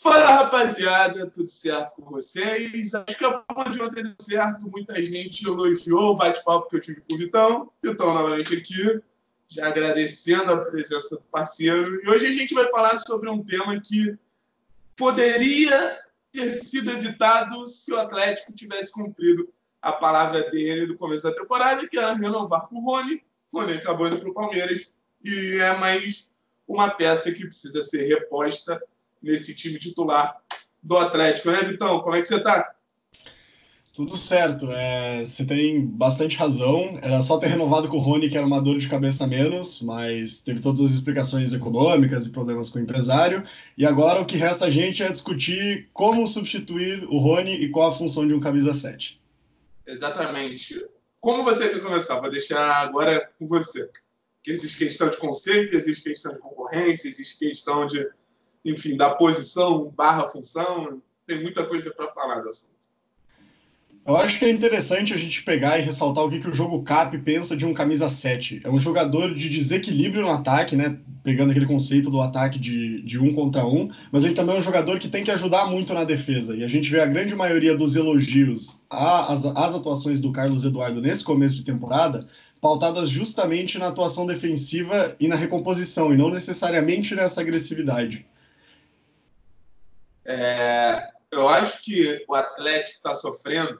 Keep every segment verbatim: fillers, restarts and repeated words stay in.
Fala, rapaziada, tudo certo com vocês? Acho que a forma de ontem deu certo, muita gente elogiou o bate-papo que eu tive com o Vitão. Vitão novamente aqui, já agradecendo a presença do parceiro. E hoje a gente vai falar sobre um tema que poderia ter sido evitado se o Atlético tivesse cumprido a palavra dele do começo da temporada, que era renovar com o Rony. O Rony acabou indo para o Palmeiras e é mais uma peça que precisa ser reposta nesse time titular do Atlético, né, Vitão? Como é que você tá? Tudo certo, é, você tem bastante razão, era só ter renovado com o Rony, que era uma dor de cabeça a menos, mas teve todas as explicações econômicas e problemas com o empresário, e agora o que resta a gente é discutir como substituir o Rony e qual a função de um camisa sete. Exatamente. Como você quer começar? Vou deixar agora com você, que existe questão de conceito, existe questão de concorrência, existe questão de, enfim, da posição barra função, tem muita coisa para falar do assunto. Eu acho que é interessante a gente pegar e ressaltar o que, que o jogo C A P pensa de um camisa sete. É um jogador de desequilíbrio no ataque, né? Pegando aquele conceito do ataque de, de um contra um, mas ele também é um jogador que tem que ajudar muito na defesa. E a gente vê a grande maioria dos elogios às, às atuações do Carlos Eduardo nesse começo de temporada pautadas justamente na atuação defensiva e na recomposição, e não necessariamente nessa agressividade. É, eu acho que o Atlético está sofrendo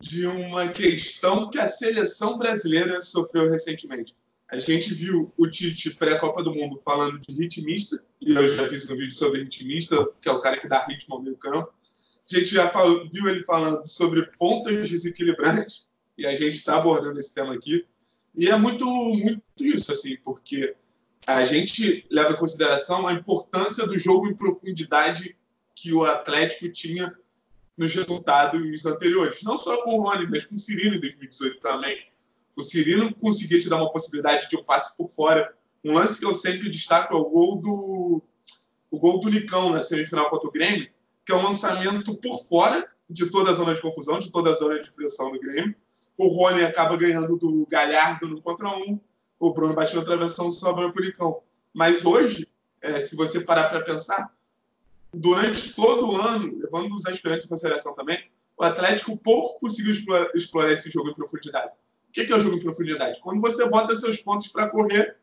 de uma questão que a seleção brasileira sofreu recentemente. A gente viu o Tite pré-Copa do Mundo falando de ritmista, e eu já fiz um vídeo sobre ritmista, que é o cara que dá ritmo ao meio campo. A gente já falou, viu ele falando sobre pontas desequilibrantes, e a gente está abordando esse tema aqui. E é muito, muito isso, assim, porque a gente leva em consideração a importância do jogo em profundidade que o Atlético tinha nos resultados anteriores. Não só com o Rony, mas com o Cirino em dois mil e dezoito também. O Cirino conseguia te dar uma possibilidade de um passe por fora. Um lance que eu sempre destaco é o gol do, o gol do Licão na semifinal contra o Grêmio, que é um lançamento por fora de toda a zona de confusão, de toda a zona de pressão do Grêmio. O Rony acaba ganhando do Galhardo no contra um. O Bruno bateu na travessão e sobra para o Licão. Mas hoje, é, se você parar para pensar, durante todo o ano, levando os aspirantes em consideração também, o Atlético pouco conseguiu explorar, explorar esse jogo em profundidade. O que é o jogo em profundidade? Quando você bota seus pontos para correr,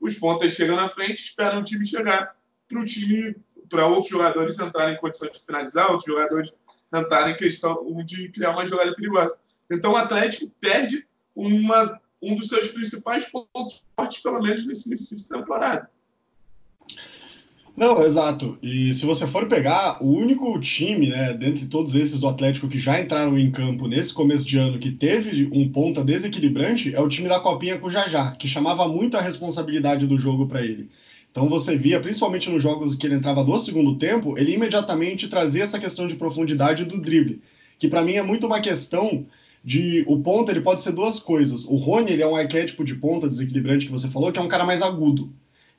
os pontas chegam na frente, esperam o time chegar para o time, para outros jogadores entrarem em condição de finalizar, outros jogadores entrarem em questão de criar uma jogada perigosa. Então o Atlético perde uma, um dos seus principais pontos fortes, pelo menos nesse início de temporada. Não, exato. E se você for pegar, o único time, né, dentre todos esses do Atlético que já entraram em campo nesse começo de ano que teve um ponta desequilibrante é o time da Copinha com o Jajá, que chamava muito a responsabilidade do jogo para ele. Então você via, principalmente nos jogos que ele entrava no segundo tempo, ele imediatamente trazia essa questão de profundidade do drible, que para mim é muito uma questão de o ponta, ele pode ser duas coisas. O Rony, ele é um arquétipo de ponta desequilibrante que você falou, que é um cara mais agudo.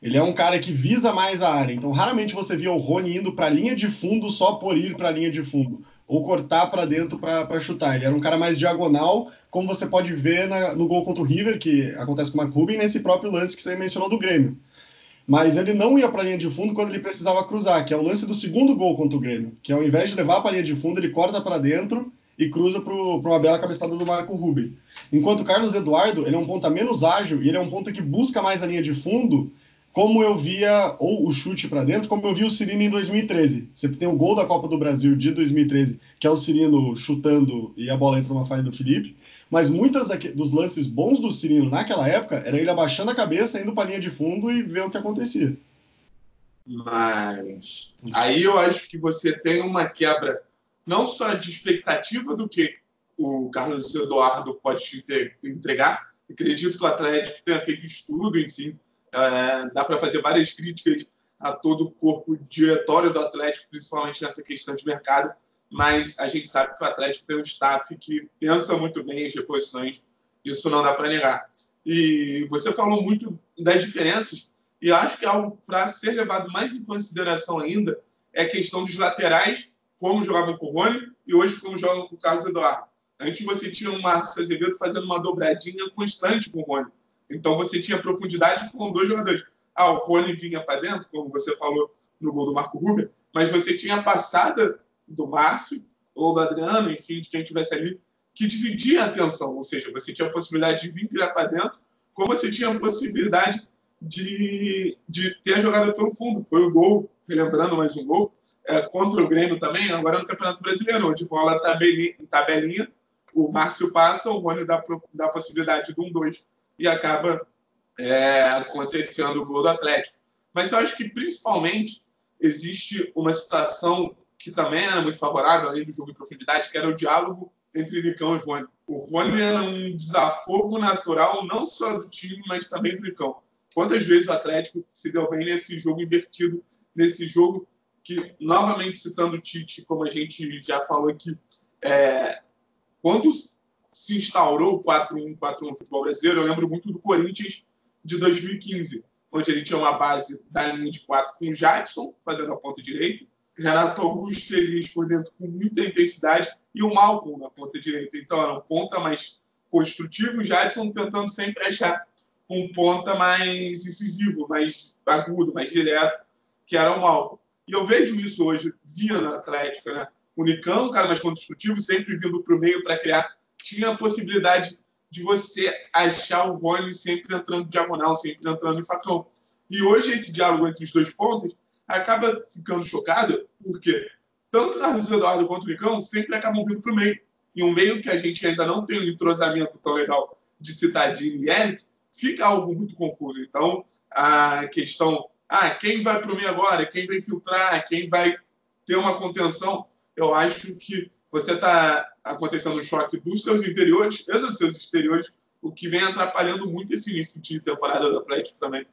Ele é um cara que visa mais a área, então raramente você via o Rony indo para a linha de fundo só por ir para a linha de fundo, ou cortar para dentro para chutar. Ele era um cara mais diagonal, como você pode ver na, no gol contra o River, que acontece com o Marco Rubem, nesse próprio lance que você mencionou do Grêmio. Mas ele não ia para a linha de fundo quando ele precisava cruzar, que é o lance do segundo gol contra o Grêmio, que ao invés de levar para a linha de fundo, ele corta para dentro e cruza para uma bela cabeçada do Marco Rubem. Enquanto o Carlos Eduardo, ele é um ponta menos ágil, e ele é um ponta que busca mais a linha de fundo, como eu via, ou o chute para dentro, como eu vi o Cirino em dois mil e treze. Você tem o gol da Copa do Brasil de dois mil e treze, que é o Cirino chutando e a bola entra numa falha do Felipe. Mas muitos dos lances bons do Cirino naquela época era ele abaixando a cabeça, indo para a linha de fundo e ver o que acontecia. Mas aí eu acho que você tem uma quebra não só de expectativa do que o Carlos Eduardo pode te entregar. Eu acredito que o Atlético tenha feito estudo, enfim. É, dá para fazer várias críticas a todo o corpo diretório do Atlético, principalmente nessa questão de mercado, mas a gente sabe que o Atlético tem um staff que pensa muito bem as reposições, isso não dá para negar. E você falou muito das diferenças, e acho que algo para ser levado mais em consideração ainda é a questão dos laterais, como jogavam com o Rony e hoje como jogam com o Carlos Eduardo. Antes você tinha o Márcio Azevedo fazendo uma dobradinha constante com o Rony. Então, você tinha profundidade com dois jogadores. Ah, o Rony vinha para dentro, como você falou no gol do Marco Rubem, mas você tinha a passada do Márcio ou do Adriano, enfim, de quem tivesse ali, que dividia a atenção, ou seja, você tinha a possibilidade de vir tirar para dentro, como você tinha a possibilidade de, de ter a jogada pelo fundo. Foi o gol, relembrando mais um gol, é, contra o Grêmio também, agora no Campeonato Brasileiro, onde rola tabelinha, tabelinha, o Márcio passa, o Rony dá, dá a possibilidade de um dois e acaba é, acontecendo o gol do Atlético. Mas eu acho que, principalmente, existe uma situação que também era muito favorável, além do jogo em profundidade, que era o diálogo entre Licão e Rony. O Rony era um desafogo natural, não só do time, mas também do Licão. Quantas vezes o Atlético se deu bem nesse jogo invertido, nesse jogo que, novamente citando o Tite, como a gente já falou aqui, é, quando se instaurou o quatro um quatro um no futebol brasileiro, eu lembro muito do Corinthians de dois mil e quinze, onde ele tinha uma base da linha de quatro com o Jadson, fazendo a ponta direita, Renato Augusto feliz por dentro com muita intensidade, e o Malcolm na ponta direita. Então, era um ponta mais construtivo, o Jadson tentando sempre achar um ponta mais incisivo, mais agudo, mais direto, que era o Malcolm. E eu vejo isso hoje, via no Atlético, né? O Nikão, um cara mais construtivo, sempre vindo para o meio para criar. Tinha a possibilidade de você achar o Rony sempre entrando diagonal, sempre entrando em facão. E hoje esse diálogo entre os dois pontas acaba ficando chocado, porque tanto o Carlos Eduardo quanto o Licão sempre acabam vindo para o meio. E um meio que a gente ainda não tem um entrosamento tão legal de Citadinho e Eric, fica algo muito confuso. Então, a questão, ah, quem vai para o meio agora, quem vai filtrar, quem vai ter uma contenção, eu acho que você está acontecendo o choque dos seus interiores e dos seus exteriores, o que vem atrapalhando muito esse início de temporada do Atlético também.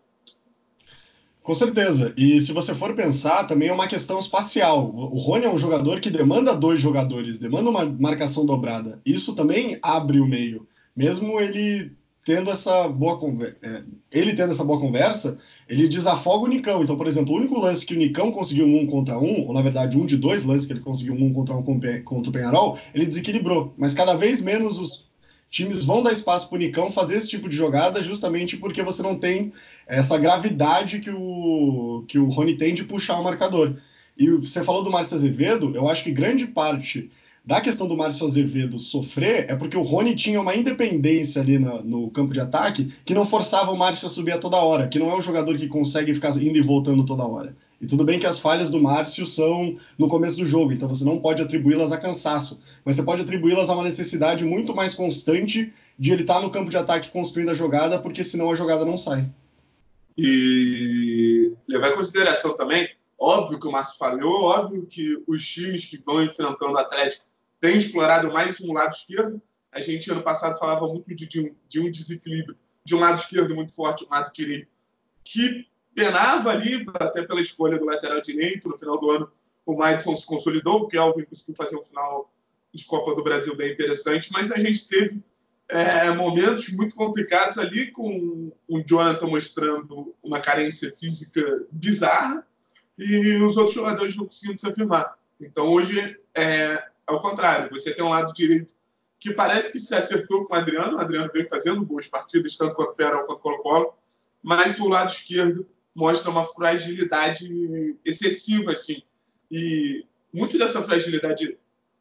Com certeza. E se você for pensar, também é uma questão espacial. O Rony é um jogador que demanda dois jogadores, demanda uma marcação dobrada. Isso também abre o meio. Mesmo ele tendo essa boa conversa, ele tendo essa boa conversa, ele desafoga o Nikão. Então, por exemplo, o único lance que o Nikão conseguiu um contra um, ou na verdade um de dois lances que ele conseguiu um contra um contra o Penharol, ele desequilibrou. Mas cada vez menos os times vão dar espaço para o Nicão fazer esse tipo de jogada, justamente porque você não tem essa gravidade que o, que o Rony tem de puxar o marcador. E você falou do Márcio Azevedo, eu acho que grande parte da questão do Márcio Azevedo sofrer é porque o Rony tinha uma independência ali no, no campo de ataque que não forçava o Márcio a subir a toda hora, que não é um jogador que consegue ficar indo e voltando toda hora. E tudo bem que as falhas do Márcio são no começo do jogo, então você não pode atribuí-las a cansaço, mas você pode atribuí-las a uma necessidade muito mais constante de ele estar no campo de ataque construindo a jogada, porque senão a jogada não sai. E levar em consideração também, óbvio que o Márcio falhou, óbvio que os times que vão enfrentando o Atlético têm explorado mais um lado esquerdo. A gente, ano passado, falava muito de, de, um, de um desequilíbrio, de um lado esquerdo muito forte, um lado direito, que penava ali, até pela escolha do lateral direito. No final do ano, o Madison se consolidou, o Kelvin conseguiu fazer um final de Copa do Brasil bem interessante, mas a gente teve é, momentos muito complicados ali, com o Jonathan mostrando uma carência física bizarra e os outros jogadores não conseguindo se afirmar. Então, hoje, é ao contrário. Você tem um lado direito que parece que se acertou com o Adriano, o Adriano veio fazendo boas partidas, tanto contra o Operário quanto contra o Colo-Colo, mas o lado esquerdo mostra uma fragilidade excessiva, assim. E muito dessa fragilidade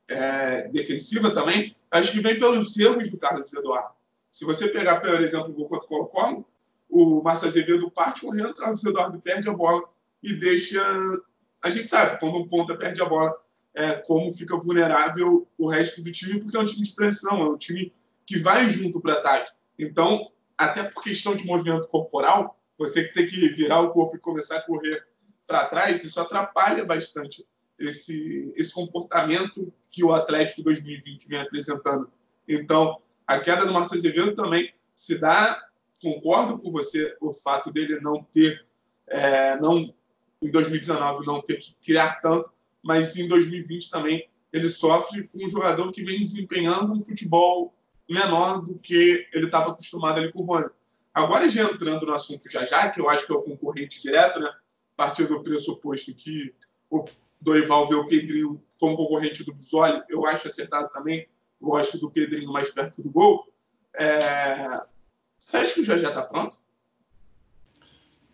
é, defensiva também, acho que vem pelos erros do Carlos Eduardo. Se você pegar, por exemplo, o gol contra o Colo-Colo, o Márcio Azevedo parte correndo, o Carlos Eduardo perde a bola e deixa... A gente sabe, quando um ponta perde a bola, é, como fica vulnerável o resto do time, porque é um time de pressão, é um time que vai junto para o ataque. Então, até por questão de movimento corporal, você que tem que virar o corpo e começar a correr para trás, isso atrapalha bastante esse, esse comportamento que o Atlético dois mil e vinte vem apresentando. Então, a queda do Márcio Azevedo também se dá, concordo com você, o fato dele não ter, é, não, em dois mil e dezenove, não ter que criar tanto, mas em dois mil e vinte também ele sofre com um jogador que vem desempenhando um futebol menor do que ele estava acostumado ali com o Rony. Agora, já entrando no assunto Jajá, que eu acho que é o concorrente direto, né? A partir do pressuposto que o Dorival vê o Pedrinho como concorrente do Bissoli, eu acho acertado também, gosto do Pedrinho mais perto do gol. É... Você acha que o Jajá está pronto?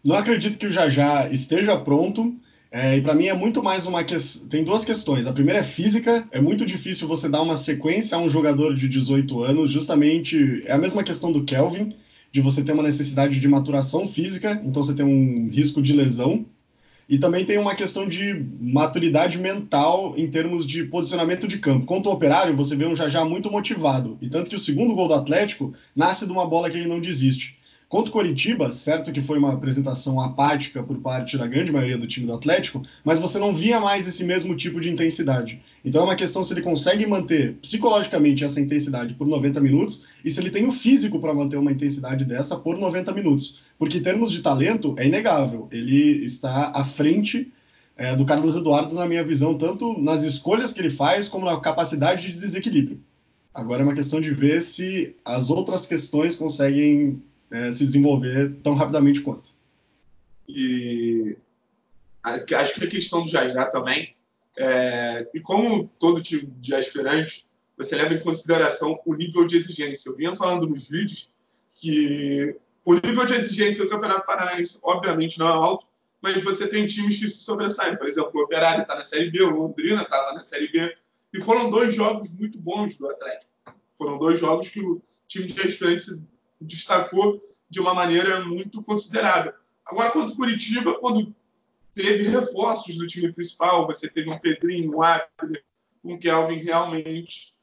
Não acredito que o Jajá esteja pronto. É, e para mim é muito mais uma questão... Tem duas questões. A primeira é física. É muito difícil você dar uma sequência a um jogador de dezoito anos. Justamente é a mesma questão do Kelvin, de você ter uma necessidade de maturação física. Então você tem um risco de lesão. E também tem uma questão de maturidade mental em termos de posicionamento de campo. Quanto ao Operário, você vê um Jajá muito motivado. E tanto que o segundo gol do Atlético nasce de uma bola que ele não desiste. Contra o Coritiba, certo que foi uma apresentação apática por parte da grande maioria do time do Atlético, mas você não via mais esse mesmo tipo de intensidade. Então é uma questão se ele consegue manter psicologicamente essa intensidade por noventa minutos e se ele tem o físico para manter uma intensidade dessa por noventa minutos. Porque em termos de talento, é inegável. Ele está à frente é, do Carlos Eduardo, na minha visão, tanto nas escolhas que ele faz como na capacidade de desequilíbrio. Agora é uma questão de ver se as outras questões conseguem... É, se desenvolver tão rapidamente quanto. E acho que a questão do Jajá também, é, e como todo tipo de aspirante, você leva em consideração o nível de exigência. Eu vinha falando nos vídeos que o nível de exigência do Campeonato Paranaense, obviamente, não é alto, mas você tem times que se sobressaem. Por exemplo, o Operário está na Série B, o Londrina estava na Série B, e foram dois jogos muito bons do Atlético. Foram dois jogos que o time de aspirante se destacou de uma maneira muito considerável. Agora, quanto ao Coritiba, quando teve reforços do time principal, você teve um Pedrinho, um Adriano, um Kelvin, realmente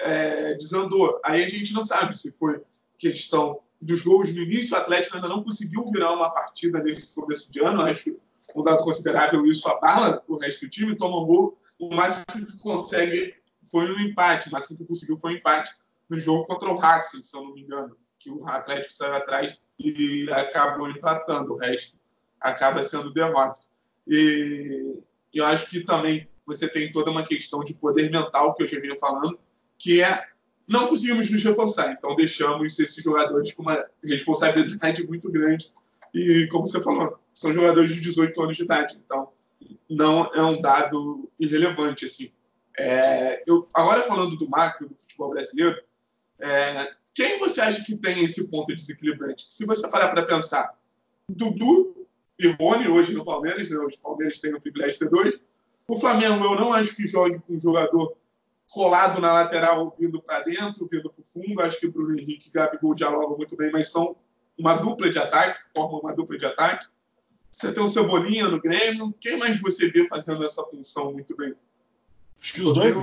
é, desandou. Aí a gente não sabe se foi questão dos gols no início. O Atlético ainda não conseguiu virar uma partida nesse começo de ano. Acho um dado considerável isso abala o resto do time. Toma um gol. O máximo que consegue foi um empate. O máximo que conseguiu foi um empate no jogo contra o Racing, se eu não me engano, que o Atlético saiu atrás e acabou empatando. O resto acaba sendo derrota. E eu acho que também você tem toda uma questão de poder mental, que eu já vinha falando, que é não conseguimos nos reforçar, então deixamos esses jogadores com uma responsabilidade muito grande. E, como você falou, são jogadores de dezoito anos de idade, então não é um dado irrelevante. Assim. É, eu, agora, falando do macro do futebol brasileiro, é, quem você acha que tem esse ponto desequilibrante? Se você parar para pensar, Dudu e Rony, hoje no Palmeiras, né? Os Palmeiras têm o privilégio de ter dois. O Flamengo, eu não acho que jogue com um jogador colado na lateral, vindo para dentro, vindo para o fundo. Acho que o Bruno Henrique e o Gabigol dialogam muito bem, mas são uma dupla de ataque, formam uma dupla de ataque. Você tem o Cebolinha no Grêmio. Quem mais você vê fazendo essa função muito bem? Acho que os dois...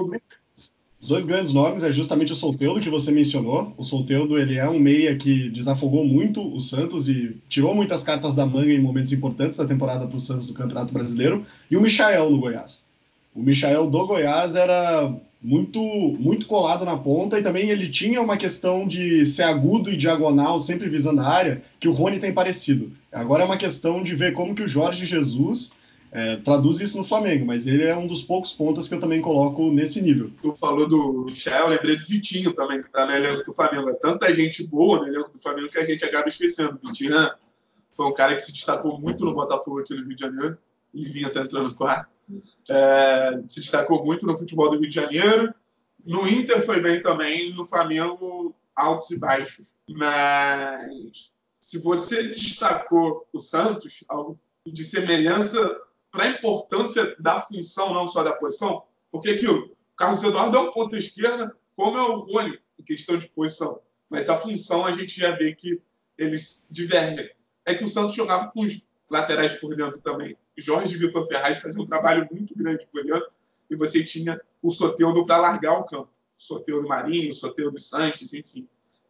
Os dois grandes nomes é justamente o Soteldo, que você mencionou. O Soteldo, ele é um meia que desafogou muito o Santos e tirou muitas cartas da manga em momentos importantes da temporada para o Santos do Campeonato Brasileiro. E o Michel no Goiás. O Michel do Goiás era muito, muito colado na ponta e também ele tinha uma questão de ser agudo e diagonal, sempre visando a área, que o Rony tem parecido. Agora é uma questão de ver como que o Jorge Jesus... É, traduz isso no Flamengo, mas ele é um dos poucos pontas que eu também coloco nesse nível. Tu falou do Michel, eu lembrei do Vitinho também, que está no elenco do Flamengo. É tanta gente boa no elenco do Flamengo que a gente acaba esquecendo. O Vitinho foi um cara que se destacou muito no Botafogo aqui no Rio de Janeiro. Ele vinha até entrando no quarto. É, se destacou muito no futebol do Rio de Janeiro. No Inter foi bem também, no Flamengo, altos e baixos. Mas se você destacou o Santos, algo de semelhança... para a importância da função, não só da posição, porque aqui o Carlos Eduardo é um ponta esquerda, como é o Rony, em questão de posição. Mas a função a gente já vê que eles divergem. É que o Santos jogava com os laterais por dentro também. Jorge Vitor Ferraz fazia um trabalho muito grande por dentro, e você tinha o Soteldo para largar o campo. O Soteldo Marinho, o Soteldo Sanches, enfim.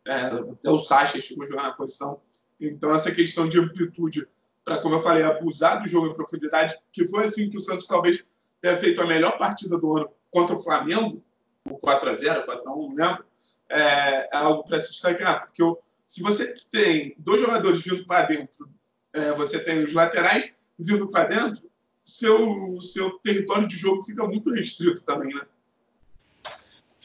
É, até o Sacha chegou a jogar na posição. Então, essa questão de amplitude... para, como eu falei, abusar do jogo em profundidade, que foi assim que o Santos talvez tenha feito a melhor partida do ano contra o Flamengo, o quatro a zero, quatro a um, não lembro, é, é algo para se destacar, porque eu, se você tem dois jogadores vindo para dentro, é, você tem os laterais vindo para dentro, seu, seu território de jogo fica muito restrito também, né?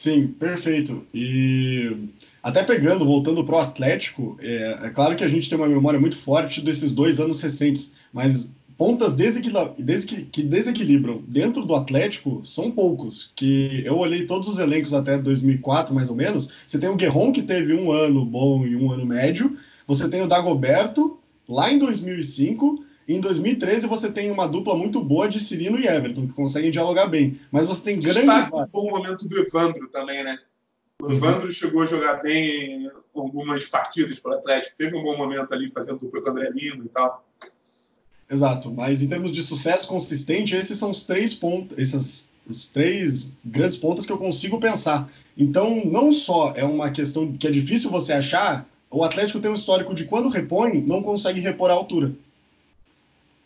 Sim, perfeito. E até pegando, voltando para o Atlético, é, é claro que a gente tem uma memória muito forte desses dois anos recentes, mas pontas desequil... desequil... que desequilibram dentro do Atlético são poucos, que eu olhei todos os elencos até dois mil e quatro, mais ou menos. Você tem o Guerron, que teve um ano bom e um ano médio, você tem o Dagoberto, lá em dois mil e cinco... Em dois mil e treze, você tem uma dupla muito boa de Cirino e Everton, que conseguem dialogar bem. Mas você tem grande... Destaca um bom momento do Evandro também, né? O Evandro chegou a jogar bem em algumas partidas para o Atlético. Teve um bom momento ali, fazendo dupla com o André Lino e tal. Exato. Mas em termos de sucesso consistente, esses são os três pontos... Essas... Os três grandes pontas que eu consigo pensar. Então, não só é uma questão que é difícil você achar, o Atlético tem um histórico de quando repõe, não consegue repor a altura.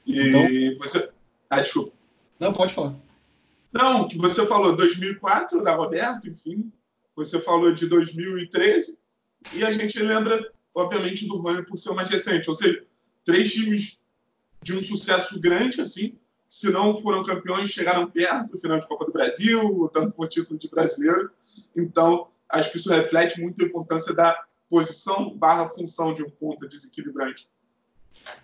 E então, você... Ah, desculpa. Não, pode falar. Não, que você falou dois mil e quatro, da Roberto, enfim. Você falou de dois mil e treze. E a gente lembra, obviamente, do Rony por ser o mais recente. Ou seja, três times de um sucesso grande, assim, se não foram campeões, chegaram perto do final de Copa do Brasil, lutando por título de brasileiro. Então, acho que isso reflete muito a importância da posição barra função de um ponta desequilibrante.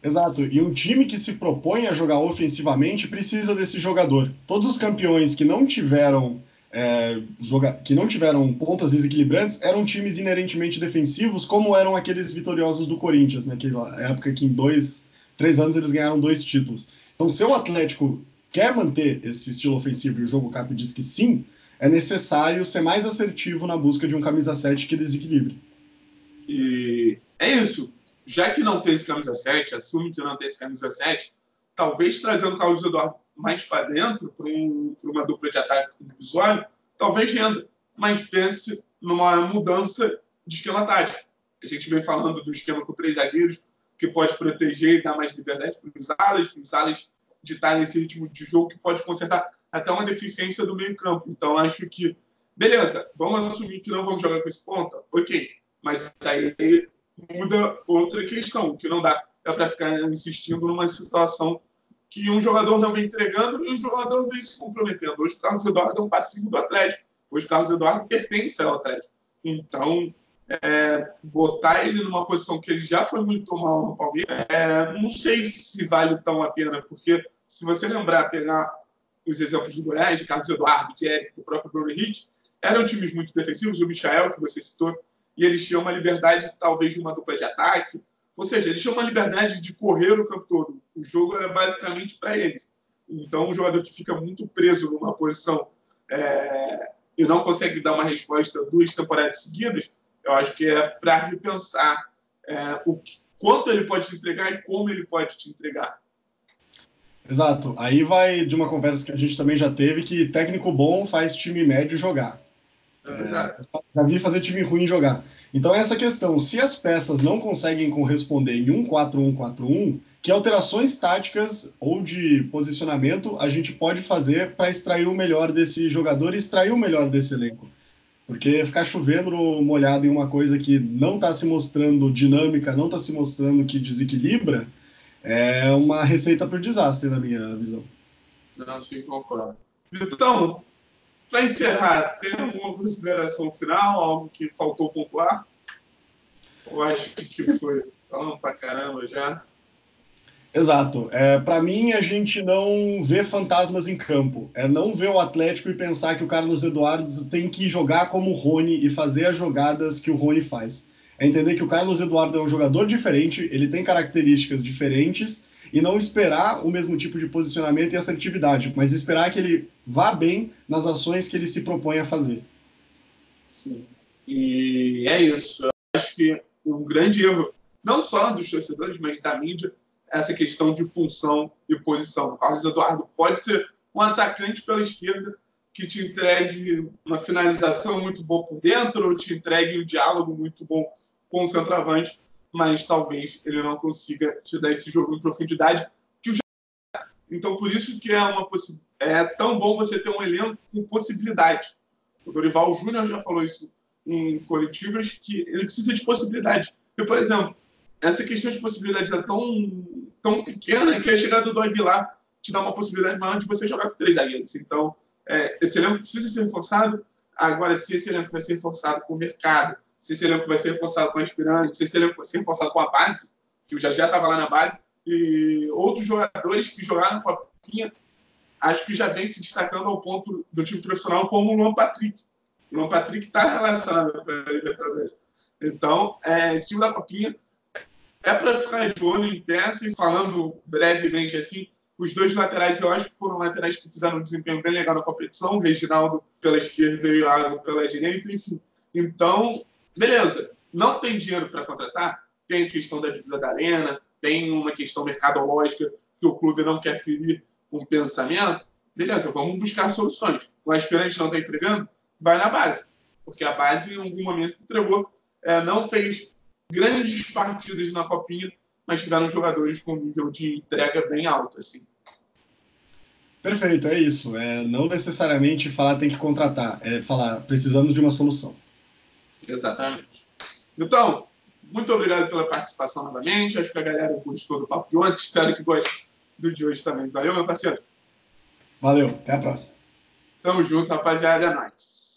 Exato. E um time que se propõe a jogar ofensivamente precisa desse jogador. Todos os campeões que não tiveram, é, joga... que não tiveram pontas desequilibrantes eram times inerentemente defensivos, como eram aqueles vitoriosos do Corinthians, naquela época que em dois, três anos eles ganharam dois títulos. Então, se o Atlético quer manter esse estilo ofensivo e o jogo Cap diz que sim, é necessário ser mais assertivo na busca de um camisa sete que desequilibre. E é isso. Já que não tem esse camisa sete, assume que não tem esse camisa sete, talvez trazendo o Carlos Eduardo mais para dentro, para um, uma dupla de ataque individual, talvez renda. Mas pense numa mudança de esquema tático. A gente vem falando do esquema com três zagueiros, que pode proteger e dar mais liberdade para os alas, para os alas ditarem esse ritmo de jogo que pode consertar até uma deficiência do meio campo. Então, acho que, beleza, vamos assumir que não vamos jogar com esse ponta? Ok, mas aí muda outra questão, que não dá é para ficar insistindo numa situação que um jogador não vem entregando e um jogador vem se comprometendo. Hoje o Carlos Eduardo é um passivo do Atlético, hoje o Carlos Eduardo pertence ao Atlético. Então... É, botar ele numa posição que ele já foi muito mal no Palmeiras, é, não sei se vale tão a pena, porque se você lembrar, pegar os exemplos do Goiás, de Carlos Eduardo, de Eric, do próprio Bruno Henrique, eram times muito defensivos, o Michel, que você citou, e eles tinham uma liberdade, talvez, de uma dupla de ataque, ou seja, eles tinham uma liberdade de correr o campo todo, o jogo era basicamente para eles. Então, um jogador que fica muito preso numa posição é, e não consegue dar uma resposta duas temporadas seguidas, eu acho que é para repensar é, o que, quanto ele pode te entregar e como ele pode te entregar. Exato. Aí vai de uma conversa que a gente também já teve, que técnico bom faz time médio jogar. É, Exato. Já vi fazer time ruim jogar. Então, essa questão, se as peças não conseguem corresponder em um quatro um quatro um, que alterações táticas ou de posicionamento a gente pode fazer para extrair o melhor desse jogador e extrair o melhor desse elenco? Porque ficar chovendo molhado em uma coisa que não está se mostrando dinâmica, não está se mostrando que desequilibra, é uma receita para o desastre, na minha visão. Não, sim, concordo. Então, para encerrar, tem alguma consideração final, algo que faltou pontuar? Eu acho que foi falando para caramba já. Exato. É, para mim, a gente não vê fantasmas em campo. É não ver o Atlético e pensar que o Carlos Eduardo tem que jogar como o Rony e fazer as jogadas que o Rony faz. É entender que o Carlos Eduardo é um jogador diferente, ele tem características diferentes e não esperar o mesmo tipo de posicionamento e assertividade, mas esperar que ele vá bem nas ações que ele se propõe a fazer. Sim. E é isso. Eu acho que um grande erro, não só dos torcedores, mas da mídia, essa questão de função e posição. Carlos Eduardo pode ser um atacante pela esquerda que te entregue uma finalização muito boa por dentro ou te entregue um diálogo muito bom com o centroavante, mas talvez ele não consiga te dar esse jogo em profundidade que o Jajá. Então, por isso que é, uma possi... é tão bom você ter um elenco com possibilidade. O Dorival Júnior já falou isso em coletivas, que ele precisa de possibilidade. Eu, por exemplo, essa questão de possibilidades é tão, tão pequena que a chegada do Aguilar te dá uma possibilidade maior de você jogar com três zagueiros. Então, é, esse elenco precisa ser reforçado. Agora, se esse elenco vai ser reforçado com o mercado, se esse elenco vai ser reforçado com a aspirante, se esse elenco vai ser reforçado com a base, que o Jajá estava lá na base, e outros jogadores que jogaram com a Copinha, acho que já vem se destacando ao ponto do time profissional, como o Luan Patrick. O Luan Patrick está relacionado com a Libertadores. Então, é, esse time da Copinha É para ficar de olho em peça, e falando brevemente assim, os dois laterais, eu acho que foram laterais que fizeram um desempenho bem legal na competição, o Reginaldo pela esquerda e o Iago pela direita, enfim. Então, beleza, não tem dinheiro para contratar, tem a questão da dívida da arena, tem uma questão mercadológica que o clube não quer ferir um pensamento, beleza, vamos buscar soluções. O aspirante não está entregando, vai na base, porque a base em algum momento entregou, é, não fez grandes partidas na Copinha, mas tiveram jogadores com nível de entrega bem alto, assim. Perfeito, é isso. É, não necessariamente falar tem que contratar, é falar precisamos de uma solução. Exatamente. Então, muito obrigado pela participação novamente. Acho que a galera gostou do papo de ontem. Espero que goste do de hoje também. Valeu, meu parceiro. Valeu, até a próxima. Tamo junto, rapaziada. É nóis.